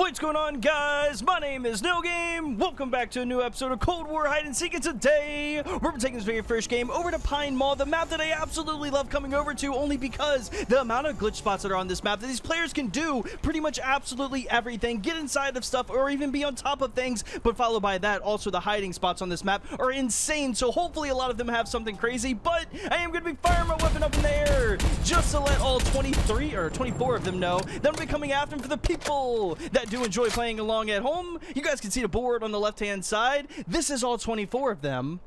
What's going on, guys? My name is No Game. Welcome back to a new episode of Cold War Hide and Seek. And today, we're taking this very first game over to Pine Mall, the map that I absolutely love coming over to, only because the amount of glitch spots that are on this map that these players can do pretty much absolutely everything, get inside of stuff, or even be on top of things. But followed by that, also the hiding spots on this map are insane. So hopefully a lot of them have something crazy. But I am going to be firing my weapon up in the air just to let all 23 or 24 of them know that I'm going to be coming after them. For the people that do enjoy playing along at home, you guys can see the board on the left hand side. This is all 24 of them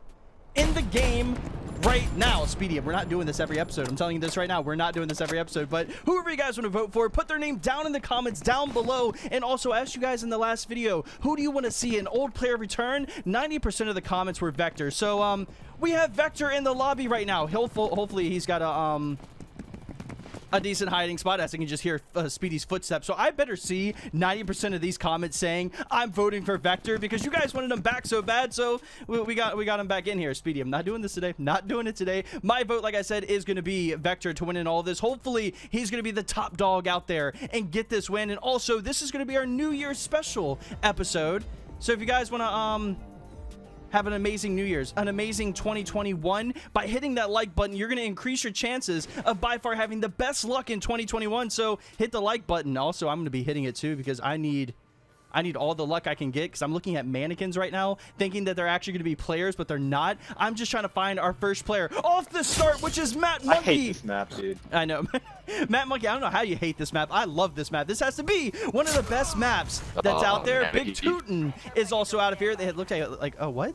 in the game right now. Speedy, we're not doing this every episode. I'm telling you this right now, we're not doing this every episode. But whoever you guys want to vote for, put their name down in the comments down below. And also, I asked you guys in the last video, who do you want to see an old player return? 90% of the comments were Vector. So we have Vector in the lobby right now. He'll hopefully he's got a decent hiding spot, as I can just hear Speedy's footsteps. So I better see 90% of these comments saying I'm voting for Vector, because you guys wanted him back so bad. So we got him back in here. Speedy, I'm not doing this today. Not doing it today. My vote, like I said, is going to be Vector to win in all this. Hopefully he's going to be the top dog out there and get this win. And also, this is going to be our New Year's special episode. So if you guys want to have an amazing New Year's, an amazing 2021. By hitting that like button, you're going to increase your chances of by far having the best luck in 2021. So hit the like button. Also, I'm going to be hitting it too, because I need all the luck I can get, because I'm looking at mannequins right now, thinking that they're actually going to be players, but they're not. I'm just trying to find our first player off the start, which is Matt Monkey. I hate this map, dude. I know. Matt Monkey, I don't know how you hate this map. I love this map. This has to be one of the best maps that's out there. Man, Big Tootin is also out of here. They had looked at it like, oh, what?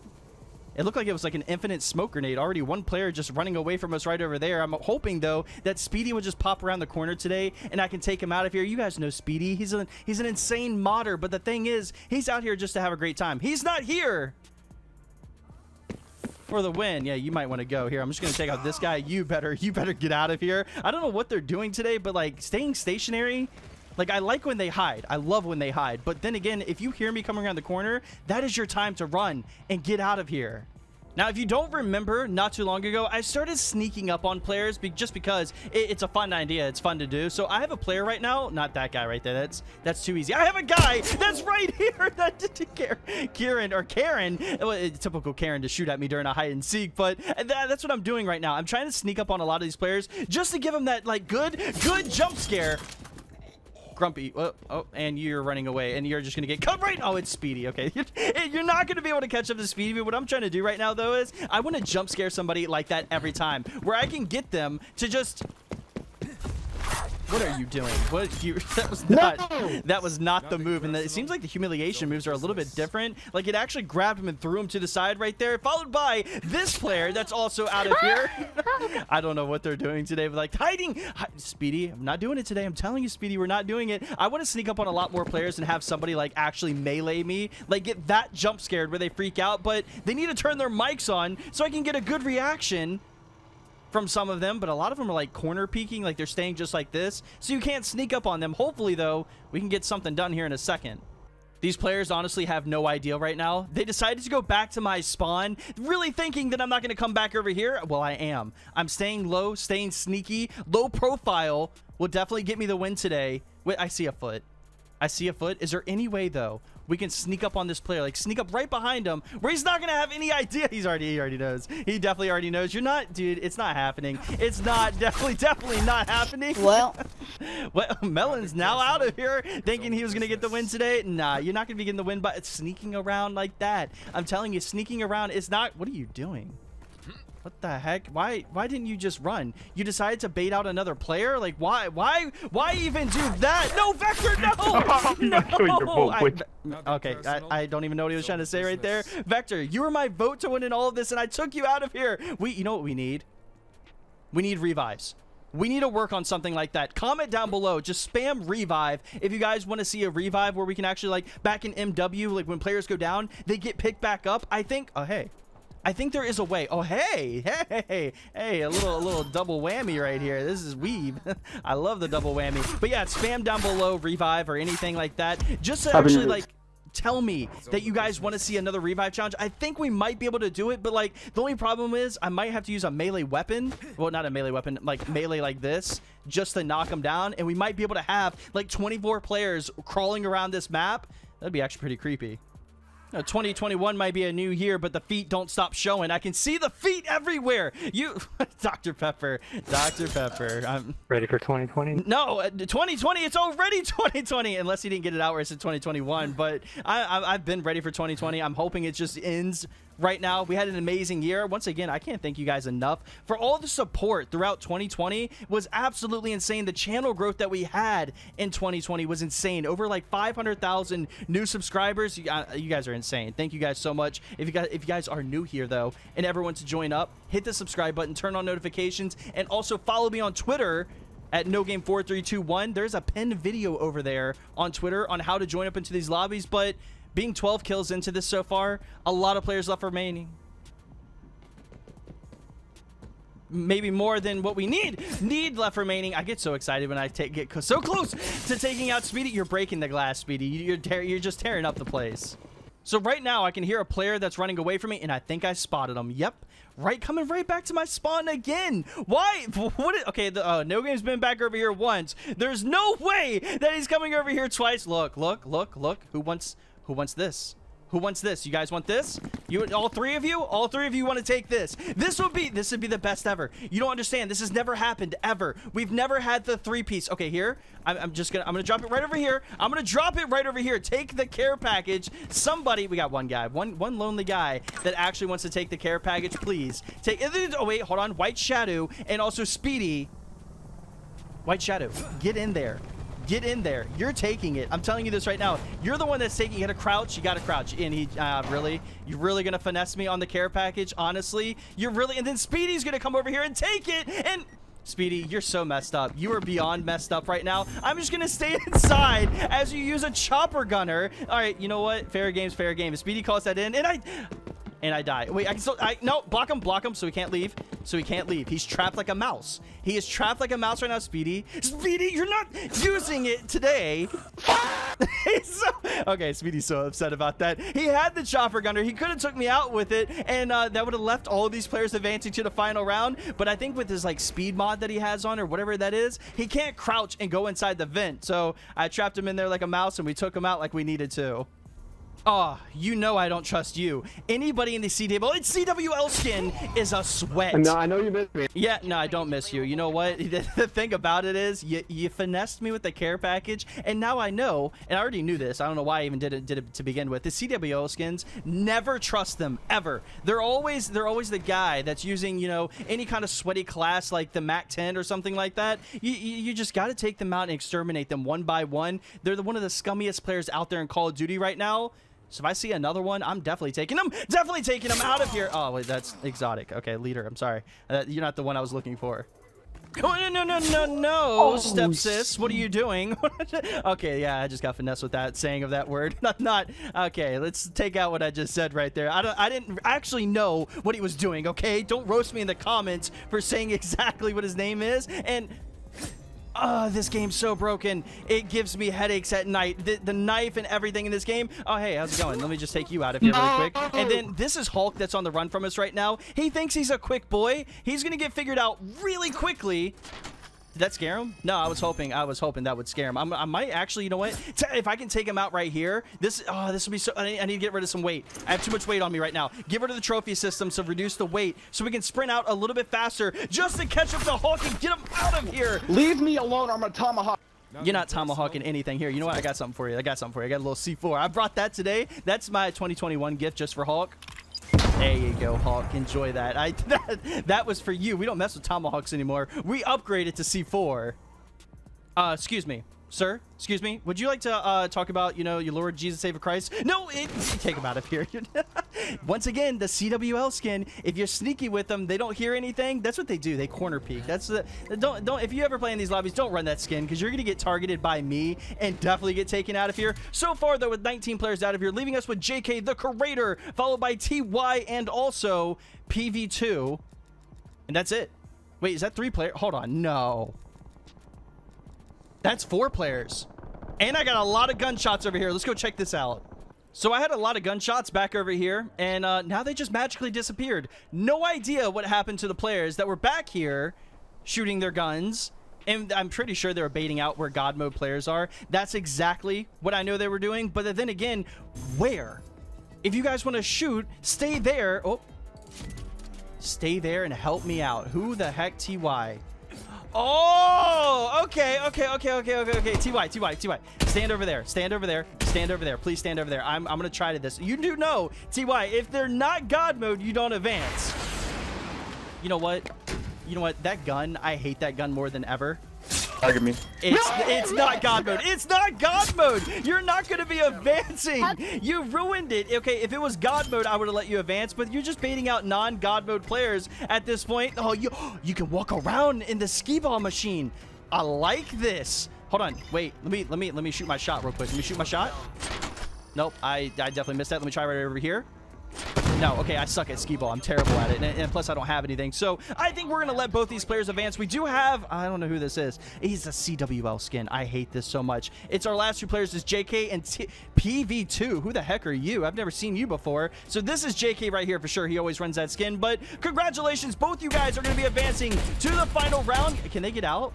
It looked like it was like an infinite smoke grenade. Already one player just running away from us right over there. I'm hoping, though, that Speedy will just pop around the corner today and I can take him out of here. You guys know Speedy. He's an insane modder, but the thing is, he's out here just to have a great time. He's not here for the win. Yeah, you might want to go here. I'm just going to take out this guy. You better get out of here. I don't know what they're doing today, but like staying stationary. Like, I like when they hide. I love when they hide. But then again, if you hear me coming around the corner, that is your time to run and get out of here. Now, if you don't remember, not too long ago, I started sneaking up on players just because it's a fun idea. It's fun to do. So I have a player right now. Not that guy right there. That's too easy. I have a guy that's right here. That didn't care. Karen. Well, it's typical Karen to shoot at me during a hide and seek. But that's what I'm doing right now. I'm trying to sneak up on a lot of these players just to give them that like good jump scare. Grumpy, oh, and you're running away, and you're just gonna get caught right. Oh, it's Speedy. Okay, you're not gonna be able to catch up to Speedy. But what I'm trying to do right now, though, is I want to jump scare somebody like that every time, where I can get them to just. What are you doing? What you? That was not the move, and it seems like the humiliation moves are a little bit different. Like, it actually grabbed him and threw him to the side right there, followed by this player that's also out of here. I don't know what they're doing today, but like hiding. Speedy, I'm not doing it today. I'm telling you, Speedy, we're not doing it. I want to sneak up on a lot more players and have somebody like actually melee me, like get that jump scared where they freak out. But they need to turn their mics on so I can get a good reaction from some of them. But a lot of them are like corner peeking, like they're staying just like this, so you can't sneak up on them. Hopefully, though, we can get something done here in a second. These players honestly have no idea right now. They decided to go back to my spawn, really thinking that I'm not going to come back over here. Well, I am. I'm staying low, staying sneaky. Low profile will definitely get me the win today. Wait, I see a foot. I see a foot. Is there any way, though, we can sneak up on this player? Like, sneak up right behind him where he's not going to have any idea. He already knows. He definitely already knows. You're not, dude. It's not happening. It's not. Definitely not happening. Well, Melon's now out of here thinking he was going to get the win today. Nah, you're not going to be getting the win by sneaking around like that. I'm telling you, sneaking around is not. What are you doing? What the heck? Why didn't you just run? You decided to bait out another player? Like, why even do that? No, Vector, no! Okay, I don't even know what he was trying to say right there. Vector, you were my vote to win in all of this, and I took you out of here. You know what we need? We need revives. We need to work on something like that. Comment down below. Just spam revive if you guys want to see a revive where we can actually, like, back in MW, like, when players go down, they get picked back up. I think, oh, hey. I think there is a way. Oh, hey, a little double whammy right here. This is weeb. I love the double whammy. But yeah, spam down below revive or anything like that, just to actually like tell me that you guys want to see another revive challenge. I think we might be able to do it, but like the only problem is I might have to use a melee weapon. Well, not a melee weapon, like melee like this, just to knock them down. And we might be able to have like 24 players crawling around this map. That'd be actually pretty creepy. No, 2021 might be a new year, but the feet don't stop showing. I can see the feet everywhere. You, Dr. Pepper, Dr. Pepper. I'm ready for 2020. No, 2020. It's already 2020. Unless he didn't get it out where it's in 2021. But I've been ready for 2020. I'm hoping it just ends right now. We had an amazing year. Once again, I can't thank you guys enough for all the support throughout 2020. Was absolutely insane. The channel growth that we had in 2020 was insane. Over like 500,000 new subscribers. You guys are insane. Thank you guys so much. If you guys are new here though, and ever want to join up, hit the subscribe button, turn on notifications, and also follow me on Twitter at NoGame4321. There's a pinned video over there on Twitter on how to join up into these lobbies, but being 12 kills into this so far, a lot of players left remaining. Maybe more than what we need left remaining. I get so excited when I get so close to taking out Speedy. You're breaking the glass, Speedy. You're just tearing up the place. So right now, I can hear a player that's running away from me, and I think I spotted him. Yep. Right, coming right back to my spawn again. Why? What? Okay, the No Game's been back over here once. There's no way that he's coming over here twice. Look, look, look, look. Who wants this? Who wants this? You guys want this? You, all three of you? All three of you want to take this. This would be the best ever. You don't understand. This has never happened ever. We've never had the three-piece. Okay, here. I'm gonna drop it right over here. I'm gonna drop it right over here. Take the care package. Somebody, we got one guy. One lonely guy that actually wants to take the care package. Please. Take it. Oh wait, hold on. White Shadow and also Speedy. White Shadow, get in there. Get in there. You're taking it. I'm telling you this right now. You're the one that's taking it. You gotta crouch. You gotta crouch. And he, really? You're really gonna finesse me on the care package? Honestly? You're really? And then Speedy's gonna come over here and take it. And Speedy, you're so messed up. You are beyond messed up right now. I'm just gonna stay inside as you use a chopper gunner. All right, you know what? Fair game's fair game. If Speedy calls that in, and I die. Wait, I can still, no, block him, so he can't leave. He's trapped like a mouse. He is trapped like a mouse right now, Speedy. Speedy, you're not using it today. Okay, Speedy's so upset about that. He had the chopper gunner. He could have took me out with it, and that would have left all of these players advancing to the final round, but I think with his, like, speed mod that he has on, or whatever that is, he can't crouch and go inside the vent, so I trapped him in there like a mouse, and we took him out like we needed to. Oh, you know I don't trust you. Anybody in the CWL skin is a sweat. No, I know you miss me. Yeah, no, I don't miss you. You know what? The thing about it is you finessed me with the care package, and now I know, and I already knew this. I don't know why I even did it to begin with. The CWL skins, never trust them, ever. They're always the guy that's using, you know, any kind of sweaty class like the MAC-10 or something like that. You just got to take them out and exterminate them one by one. They're one of the scummiest players out there in Call of Duty right now. So if I see another one, I'm definitely taking them out of here. Oh, wait, that's exotic. Okay, leader, I'm sorry. You're not the one I was looking for. Oh, no, oh, step sis, what are you doing? Okay, yeah, I just got finessed with that saying of that word. Not, okay, let's take out what I just said right there. I didn't actually know what he was doing, okay? Don't roast me in the comments for saying exactly what his name is. And oh, this game's so broken. It gives me headaches at night. The knife and everything in this game. Oh, hey, how's it going? Let me just take you out of here really quick. And then this is Hulk that's on the run from us right now. He thinks he's a quick boy. He's going to get figured out really quickly. Did that scare him? No, I was hoping that would scare him. I might actually, you know what? If I can take him out right here, this would be so, I need to get rid of some weight. I have too much weight on me right now. Get rid of the trophy system so reduce the weight so we can sprint out a little bit faster just to catch up the Hulk and get him out of here. Leave me alone, I'm a tomahawk. You're not tomahawking anything here. You know what? I got something for you. I got a little C4. I brought that today. That's my 2021 gift just for Hulk. There you go, Hulk. Enjoy that. That was for you. We don't mess with tomahawks anymore. We upgraded to C4. Excuse me, sir. Excuse me. Would you like to talk about, you know, your Lord Jesus Savior Christ? No, take him out of here. Once again, the CWL skin. If you're sneaky with them, they don't hear anything. That's what they do. They corner peek. That's the don't. If you ever play in these lobbies, don't run that skin because you're gonna get targeted by me and definitely get taken out of here. So far though, with 19 players out of here, leaving us with JK the Creator, followed by ty and also pv2, and that's it. Wait, is that three player? Hold on, no. That's four players. And I got a lot of gunshots over here. Let's go check this out. So I had a lot of gunshots back over here, and now they just magically disappeared. No idea what happened to the players that were back here shooting their guns, and I'm pretty sure they were baiting out where God mode players are. That's exactly what I know they were doing, but then again, where? If you guys want to shoot, stay there. Oh, stay there and help me out. Who the heck, TY? Oh, okay. TY. Stand over there. Please stand over there. I'm going to try to this. You do know, TY, if they're not God mode, you don't advance. You know what? That gun, I hate that gun more than ever. Target me. It's not God mode. It's not God mode. You're not going to be advancing. You ruined it. Okay, if it was God mode, I would have let you advance, but you're just baiting out non-God mode players at this point. Oh, you can walk around in the skee-ball machine. I like this. Hold on. Wait. Let me shoot my shot real quick. Nope. I definitely missed that. Let me try right over here. No, okay, I suck at skee-ball. I'm terrible at it, and plus I don't have anything. So I think we're going to let both these players advance. We do have, I don't know who this is. He's a CWL skin. I hate this so much. It's our last two players is jk and pv2. Who the heck are you? I've never seen you before. So this is jk right here for sure. He always runs that skin, but congratulations. Both you guys are going to be advancing to the final round. Can they get out?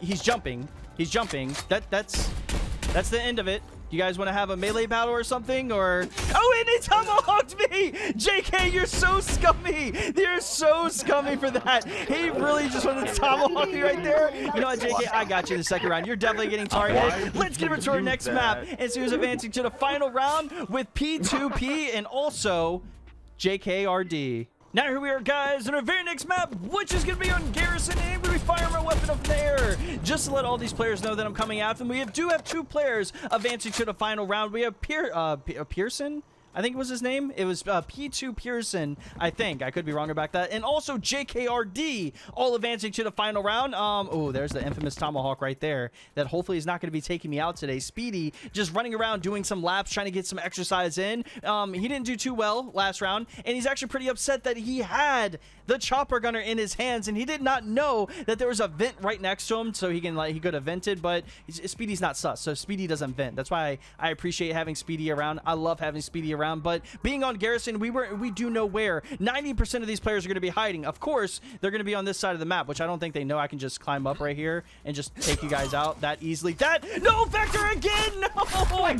He's jumping. That's the end of it. You guys want to have a melee battle or something? Or oh, and it tomahawked me! JK, you're so scummy! You're so scummy for that. He really just wanted to tomahawk me right there. You know what, JK? I got you in the second round. You're definitely getting targeted. Let's get over to our next map and see who's advancing to the final round with P2P and also JKRD. Now here we are, guys, on our very next map, which is going to be on Garrison Amber. We fire my weapon up there just to let all these players know that I'm coming after them. We do have two players advancing to the final round. We have Pearson, I think was his name. It was P2 Pearson, I think. I could be wrong about that. And also JKRD, all advancing to the final round. Oh, there's the infamous tomahawk right there that hopefully is not going to be taking me out today. Speedy just running around doing some laps, trying to get some exercise in. He didn't do too well last round, and he's actually pretty upset that he had the chopper gunner in his hands, and he did not know that there was a vent right next to him, so he could have vented. But Speedy's not sus, so Speedy doesn't vent. That's why I appreciate having Speedy around. I love having Speedy around. But being on Garrison, we do know where 90% of these players are going to be hiding. Of course, they're going to be on this side of the map, which I don't think they know. I can just climb up right here and just take you guys out that easily. That no, Vector again. No, like,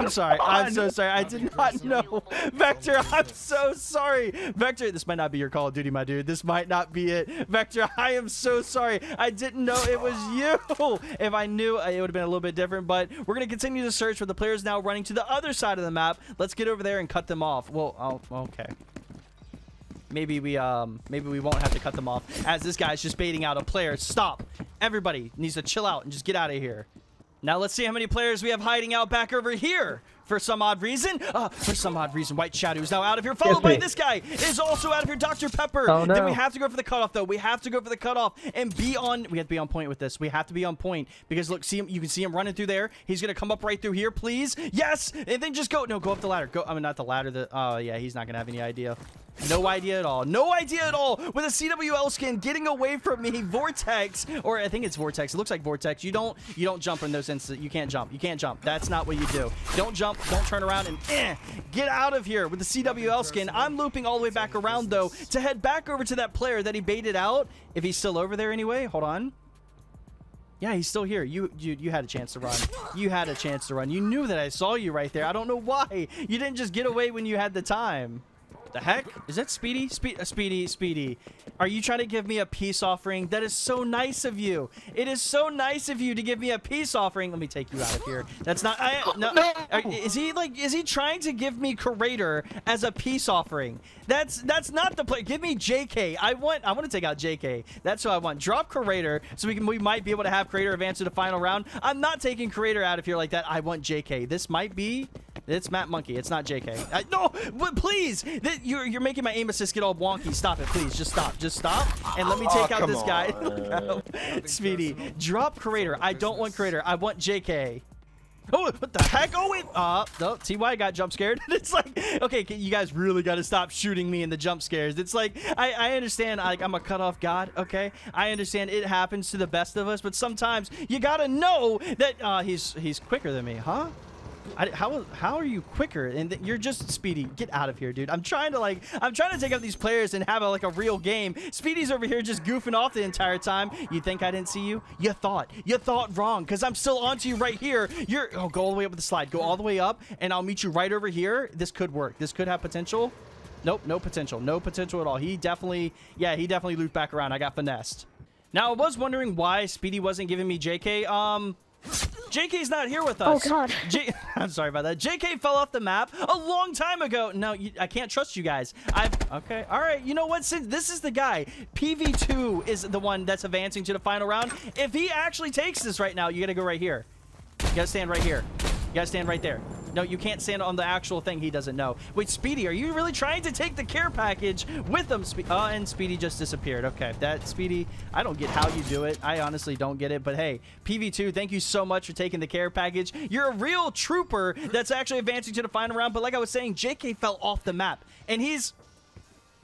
I'm sorry. I'm so sorry. I did not know, Vector. I'm so sorry, Vector. This might not be your call. Duty, my dude, this might not be it. Vector, I am so sorry. I didn't know it was you. If I knew, it would have been a little bit different. But we're going to continue to search for the players now running to the other side of the map. Let's get over there and cut them off. Well, oh, okay, maybe we won't have to cut them off, as this guy's just baiting out a player. Stop. Everybody needs to chill out and just get out of here. Now let's see how many players we have hiding out back over here. For some odd reason, White Shadow is now out of here, followed by this guy is also out of here, Dr Pepper. Oh, no. Then we have to go for the cutoff, though. We have to go for the cutoff and be on. We have to be on point with this. We have to be on point because look, see him. You can see him running through there. He's gonna come up right through here, please. Yes, and then just go. No, go up the ladder. Go. I mean, not the ladder. Yeah, he's not gonna have any idea. No idea at all. No idea at all. With a CWL skin getting away from me, Vortex, or I think it's Vortex. It looks like Vortex. You don't jump in those instances. You can't jump. That's not what you do. Don't jump. Don't turn around and get out of here with the CWL skin. I'm looping all the way back around, though, to head back over to that player that he baited out. If he's still over there anyway. Hold on. Yeah, he's still here. You had a chance to run. You knew that I saw you right there. I don't know why you didn't just get away when you had the time. The heck is that? Speedy? Speedy, are you trying to give me a peace offering? That is so nice of you. It is so nice of you to give me a peace offering. Let me take you out of here. That's not no. Is he trying to give me Creator as a peace offering? That's not the play. Give me JK. I want to take out JK. That's what I want. Drop Creator so we might be able to have Creator advance to the final round. I'm not taking Creator out of here like that. I want JK. This might be It's Matt Monkey. It's not JK. No, but please, you're making my aim assist get all wonky. Stop it, please. Just stop, and let me take out this guy. Speedy, drop Creator. I don't want Creator. I want JK. Oh, what the heck? Oh, wait. No, TY got jump scared. It's like, okay, you guys really got to stop shooting me in the jump scares. It's like, I understand, like, I'm a cutoff god, okay? I understand it happens to the best of us, but sometimes you got to know that he's quicker than me, huh? How are you quicker? And you're just Speedy. Get out of here, dude. I'm trying to take out these players and have a real game. Speedy's over here just goofing off the entire time. You think I didn't see you? You thought wrong, because I'm still onto you right here. Oh, go all the way up with the slide. Go all the way up, and I'll meet you right over here. This could work. This could have potential. Nope, no potential. No potential at all. He definitely looped back around. I got finessed. Now, I was wondering why Speedy wasn't giving me JK. JK's not here with us. Oh, God. I'm sorry about that. JK fell off the map a long time ago. No, I can't trust you guys. Okay. All right. You know what? Since this is the guy, PV2 is the one that's advancing to the final round. If he actually takes this right now, you got to go right here. You got to stand right here. You got to stand right there. No, you can't stand on the actual thing he doesn't know. Wait, Speedy, are you really trying to take the care package with him? Oh, and Speedy just disappeared. Okay, Speedy, I don't get how you do it. I honestly don't get it. But hey, PV2, thank you so much for taking the care package. You're a real trooper that's actually advancing to the final round. But like I was saying, JK fell off the map, and he's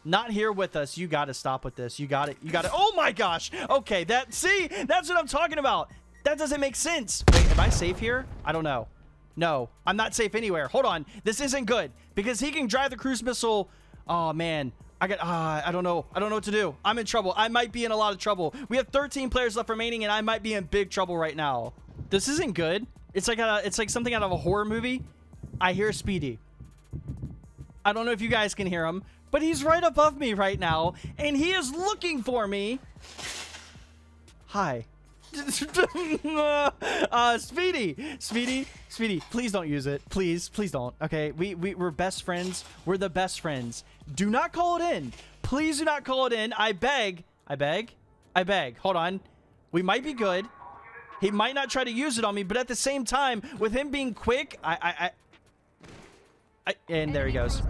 not here with us. You got to stop with this. You got it. Oh, my gosh. Okay, that's what I'm talking about. That doesn't make sense. Wait, am I safe here? I don't know. No, I'm not safe anywhere. Hold on. This isn't good because he can drive the cruise missile. Oh, man. I don't know. I don't know what to do. I'm in trouble. I might be in a lot of trouble. We have 13 players left remaining, and I might be in big trouble right now. This isn't good. It's like something out of a horror movie. I hear Speedy. I don't know if you guys can hear him, but he's right above me right now, and he is looking for me. Hi. Speedy, please don't use it. Please don't. Okay, we're best friends. We're the best friends. Do not call it in. Please do not call it in. I beg. Hold on. We might be good. He might not try to use it on me, but at the same time, with him being quick, and there he goes.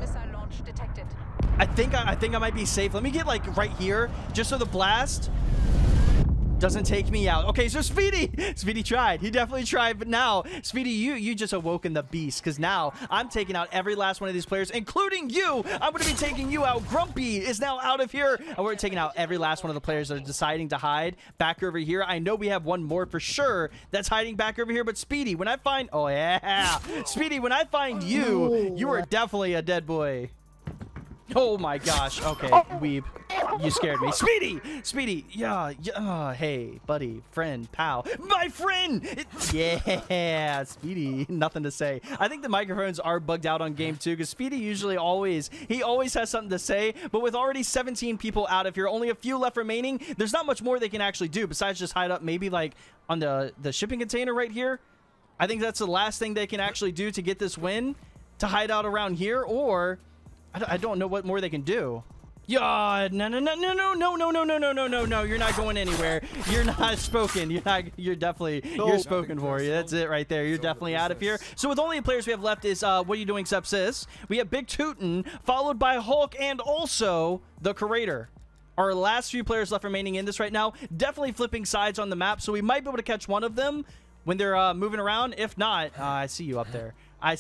I think I might be safe. Let me get like right here, just so the blast doesn't take me out. Okay, so Speedy tried. He definitely tried, but now Speedy, you just awoken the beast, because now I'm taking out every last one of these players, including you. I'm going to be taking you out. Grumpy is now out of here, and we're taking out every last one of the players that are deciding to hide back over here. I know we have one more for sure that's hiding back over here, but Speedy, when I find you, you are definitely a dead boy. Oh my gosh. Okay, weeb. You scared me. Speedy. Yeah. Hey, buddy, friend, pal. My friend! Yeah, Speedy. Nothing to say. I think the microphones are bugged out on game 2 because Speedy always has something to say, but with already 17 people out of here, only a few left remaining, there's not much more they can actually do besides just hide up maybe like on the shipping container right here. I think that's the last thing they can actually do to get this win, to hide out around here, or I don't know what more they can do. Yeah, no, you're not going anywhere. You're not spoken. You're spoken for. That's it right there. You're definitely out of here. So with only the players we have left is, what are you doing, Sepsis? We have Big Tootin, followed by Hulk, and also the Creator. Our last few players left remaining in this right now, definitely flipping sides on the map, so we might be able to catch one of them when they're moving around. If not, I see you up there. I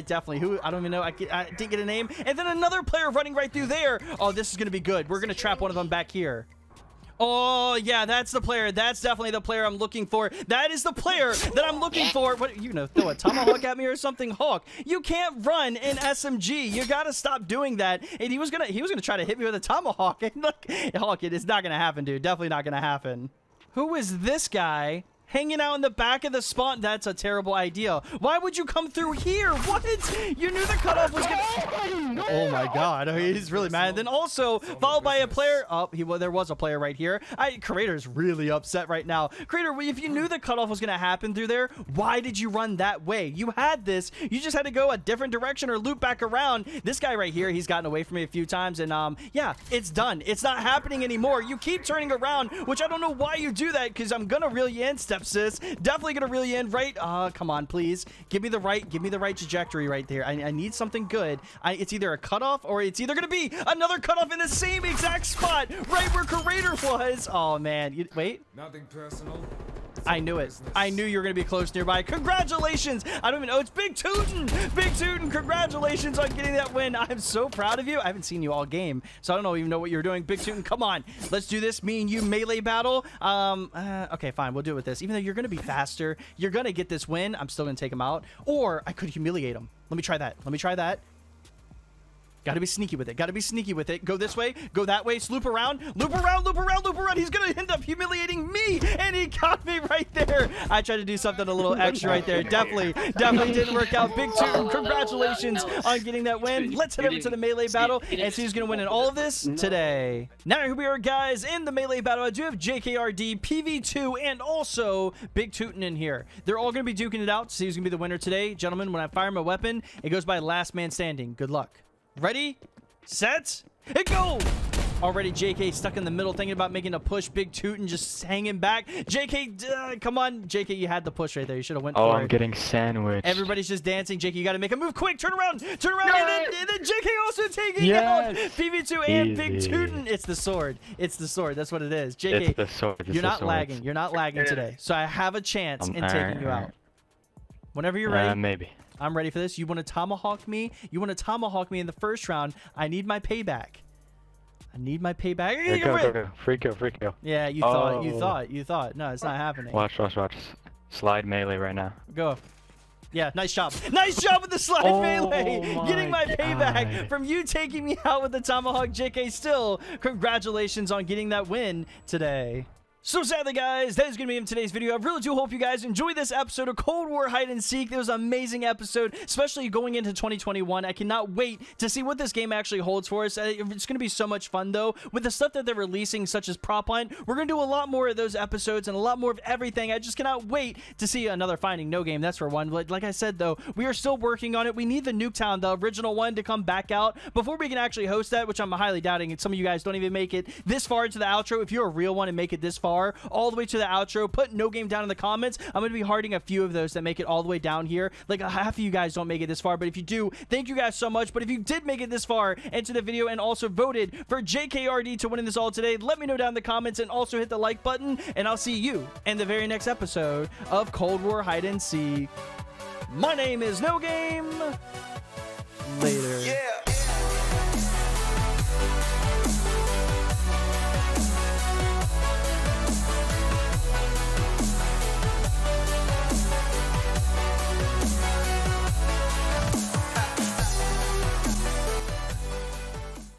definitely, I don't even know, I didn't get a name. And then another player running right through there. Oh, this is going to be good. We're going to trap one of them back here. Oh, yeah, that's the player. That's definitely the player I'm looking for. That is the player that I'm looking for. What, you know, throw a tomahawk at me or something? Hulk, you can't run in SMG. You got to stop doing that. And he was going to try to hit me with a tomahawk. And look, Hulk, it's not going to happen, dude. Definitely not going to happen. Who is this guy? Hanging out in the back of the spawn. That's a terrible idea. Why would you come through here? What? You knew the cutoff was gonna... Oh my God, he's really mad. And then also followed by a player. Oh, there was a player right here. Creator's really upset right now. Creator, if you knew the cutoff was gonna happen through there, why did you run that way? You had this. You just had to go a different direction or loop back around. This guy right here, he's gotten away from me a few times, and yeah, it's done. It's not happening anymore. You keep turning around, which I don't know why you do that, because I'm gonna reel you in, Step Sis. Definitely gonna reel you in, right? Come on, please. Give me the right trajectory right there. I need something good. It's either a cutoff, or it's either gonna be another cutoff in the same exact spot, right where Creator was. Oh man, wait. Nothing personal. I knew it. I knew you were going to be close nearby. Congratulations. I don't even know. It's Big Tootin. Big Tootin, congratulations on getting that win. I'm so proud of you. I haven't seen you all game, so I don't even know what you're doing. Big Tootin, come on. Let's do this. Me and you melee battle. Okay, fine. We'll do it with this. Even though you're going to be faster, you're going to get this win. I'm still going to take him out. Or I could humiliate him. Let me try that. Let me try that. Gotta be sneaky with it. Gotta be sneaky with it. Go this way. Go that way. Loop around. Loop around. Loop around. Loop around. He's gonna end up humiliating me, and he caught me right there. I tried to do something a little extra right there. Definitely didn't work out. Big Tootin, congratulations on getting that win. Let's head over to the melee battle and see who's gonna win in all of this today. Now here we are, guys, in the melee battle. I do have JKRD, PV2, and also Big Tootin in here. They're all gonna be duking it out to see who's gonna be the winner today, gentlemen. When I fire my weapon, it goes by last man standing. Good luck. Ready, set, and go! Already JK stuck in the middle, thinking about making a push. Big Tootin just hanging back. JK, come on. JK, you had the push right there. You should have went for it. Oh, I'm getting sandwiched. Everybody's just dancing. JK, you got to make a move quick. Turn around. Turn around. No. And then JK also taking out PV2 and Easy. Big Tootin. It's the sword. It's the sword. That's what it is. JK, it's the sword. It's you're not lagging. You're not lagging today. So I have a chance in taking you out. Whenever you're ready. Maybe. I'm ready for this. You want to tomahawk me? You want to tomahawk me in the first round? I need my payback. I need my payback. Go. Free kill, free kill. Yeah, you thought, you thought. No, it's not happening. Watch, watch, watch. Slide melee right now. Go. Yeah, nice job. Nice job with the slide melee. Getting my payback from you taking me out with the tomahawk. JK, still, congratulations on getting that win today. So sadly, guys, that is going to be it in today's video. I really do hope you guys enjoyed this episode of Cold War Hide and Seek. It was an amazing episode, especially going into 2021. I cannot wait to see what this game actually holds for us. It's going to be so much fun, though. With the stuff that they're releasing, such as Propline, we're going to do a lot more of those episodes and a lot more of everything. I just cannot wait to see another Finding No Game. That's for one. Like I said, though, we are still working on it. We need the Nuketown, the original one, to come back out before we can actually host that, which I'm highly doubting. And some of you guys don't even make it this far into the outro. If you're a real one and make it this far, all the way to the outro, put No Game down in the comments. I'm going to be hearting a few of those that make it all the way down here. Like half of you guys don't make it this far, but if you do, thank you guys so much. But if you did make it this far into the video and also voted for JKRD to win this all today, let me know down in the comments and also hit the like button, and I'll see you in the very next episode of Cold War Hide and Seek. My name is No Game. Later. Yeah.